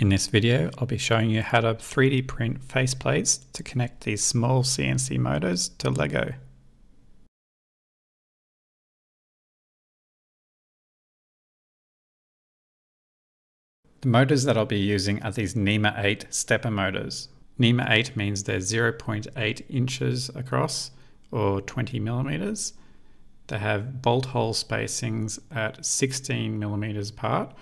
In this video, I'll be showing you how to 3D print faceplates to connect these small CNC motors to LEGO. The motors that I'll be using are these NEMA 8 stepper motors. NEMA 8 means they're 0.8 inches across, or 20 millimeters. They have bolt hole spacings at 16 millimeters apart,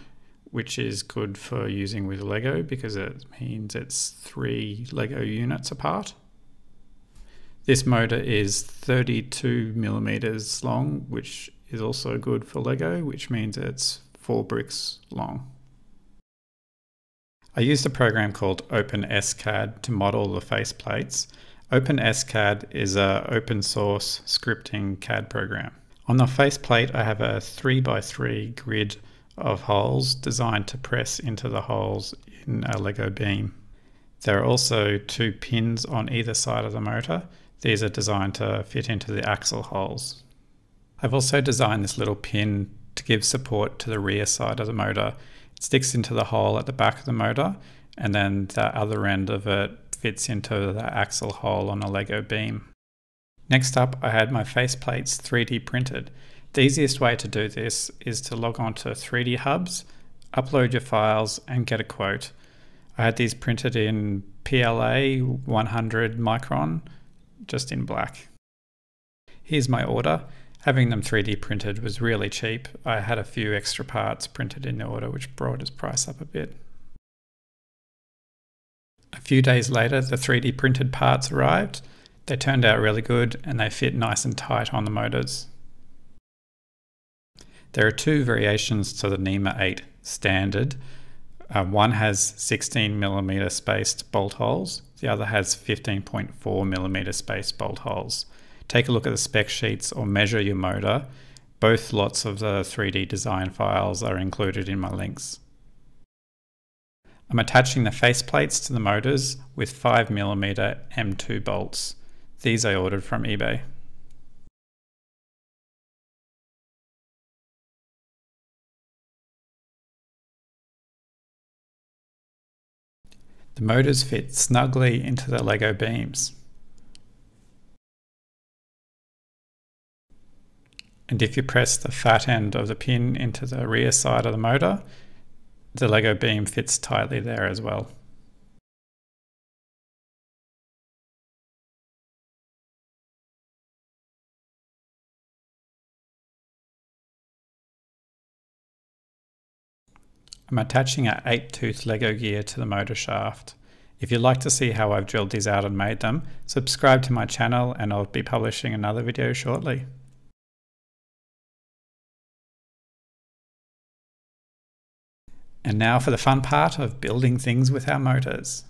which is good for using with LEGO because it means it's 3 LEGO units apart. This motor is 32 millimeters long, which is also good for LEGO, which means it's 4 bricks long. I used a program called OpenSCAD to model the faceplates. OpenSCAD is an open source scripting CAD program. On the faceplate, I have a 3x3 grid of holes designed to press into the holes in a LEGO beam. There are also 2 pins on either side of the motor. These are designed to fit into the axle holes. I've also designed this little pin to give support to the rear side of the motor. It sticks into the hole at the back of the motor, and then the other end of it fits into the axle hole on a LEGO beam. Next up, I had my faceplates 3D printed. The easiest way to do this is to log on to 3D Hubs, upload your files and get a quote. I had these printed in PLA 100 micron, just in black. Here's my order. Having them 3D printed was really cheap. I had a few extra parts printed in the order, which brought its price up a bit. A few days later, the 3D printed parts arrived. They turned out really good and they fit nice and tight on the motors. There are 2 variations to the NEMA 8 standard. One has 16 mm spaced bolt holes, the other has 15.4 mm spaced bolt holes. Take a look at the spec sheets or measure your motor. Both lots of the 3D design files are included in my links. I'm attaching the faceplates to the motors with 5 mm M2 bolts. These I ordered from eBay. The motors fit snugly into the LEGO beams. And if you press the fat end of the pin into the rear side of the motor, the LEGO beam fits tightly there as well. I'm attaching an 8-tooth LEGO gear to the motor shaft. If you'd like to see how I've drilled these out and made them, subscribe to my channel and I'll be publishing another video shortly. And now for the fun part of building things with our motors.